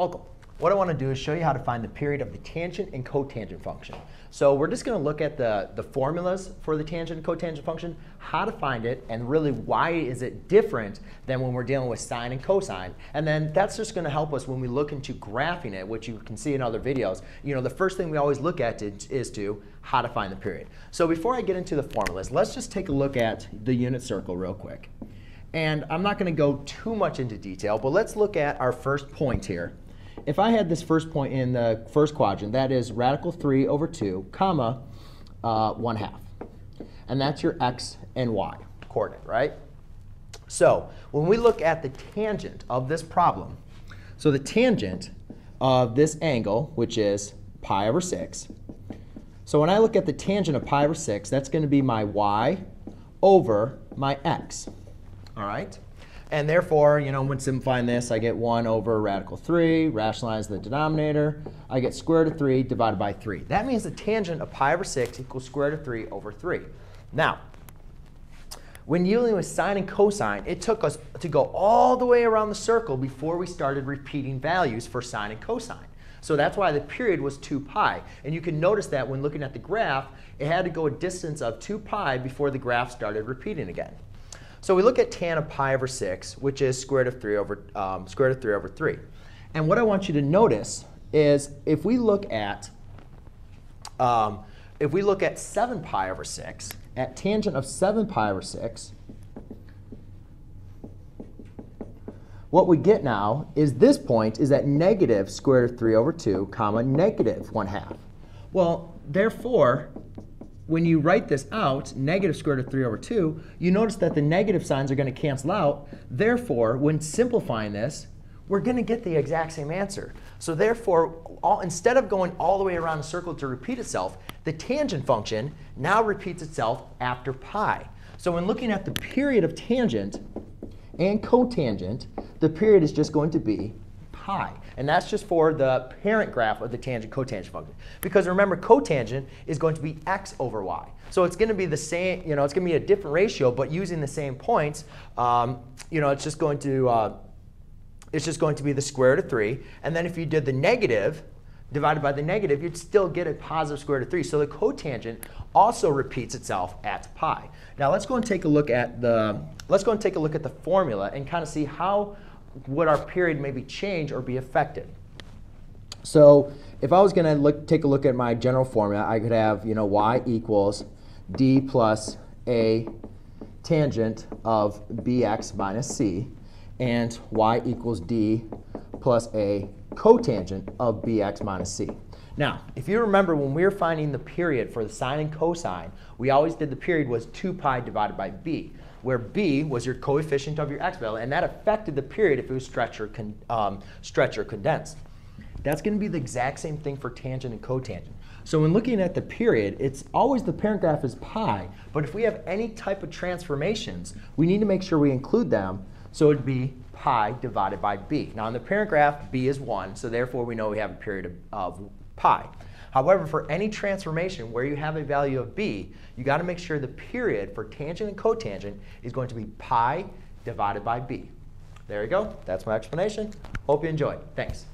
Welcome. What I want to do is show you how to find the period of the tangent and cotangent function. So we're just going to look at the formulas for the tangent and cotangent function, how to find it, and really why is it different than when we're dealing with sine and cosine. And then that's just going to help us when we look into graphing it, which you can see in other videos. You know, the first thing we always look at is how to find the period. So before I get into the formulas, let's just take a look at the unit circle real quick. And I'm not going to go too much into detail, but let's look at our first point here. If I had this first point in the first quadrant, that is radical 3 over 2, comma, 1/2. And that's your x and y coordinate, right? So when we look at the tangent of this problem, so the tangent of this angle, which is pi over 6. So when I look at the tangent of pi over 6, that's going to be my y over my x. All right? And therefore, you know, when simplifying this, I get 1 over radical 3, rationalize the denominator. I get square root of 3 divided by 3. That means the tangent of pi over 6 equals square root of 3 over 3. Now, when dealing with sine and cosine, it took us to go all the way around the circle before we started repeating values for sine and cosine. So that's why the period was 2 pi. And you can notice that when looking at the graph, it had to go a distance of 2 pi before the graph started repeating again. So we look at tan of pi over 6, which is square root of 3 over 3. And what I want you to notice is if we look at 7 pi over 6, at tangent of 7 pi over 6, what we get now is this point is at negative square root of 3 over 2, comma, negative 1/2. Well, therefore, when you write this out, negative square root of 3 over 2, you notice that the negative signs are going to cancel out. Therefore, when simplifying this, we're going to get the exact same answer. So therefore, instead of going all the way around the circle to repeat itself, the tangent function now repeats itself after pi. So when looking at the period of tangent and cotangent, the period is just going to be pi. And that's just for the parent graph of the tangent-cotangent function. Because remember, cotangent is going to be x over y. So it's going to be the same, you know, it's going to be a different ratio, but using the same points, you know, it's just going to be the square root of 3. And then if you did the negative divided by the negative, you'd still get a positive square root of 3. So the cotangent also repeats itself at pi. Now let's go and take a look at the formula and kind of see how would our period maybe change or be affected. So if I was going to take a look at my general formula, I could have, you know, y equals d plus a tangent of bx minus c, and y equals d plus a cotangent of bx minus c. Now, if you remember when we were finding the period for the sine and cosine, we always did the period was 2 pi divided by b, where b was your coefficient of your x value, and that affected the period if it was stretched or condensed. That's going to be the exact same thing for tangent and cotangent. So when looking at the period, it's always the parent graph is pi, but if we have any type of transformations, we need to make sure we include them, so it would be pi divided by b. Now in the parent graph, b is 1, so therefore we know we have a period of pi. However, for any transformation where you have a value of b, you got to make sure the period for tangent and cotangent is going to be pi divided by b. There you go. That's my explanation. Hope you enjoyed. Thanks.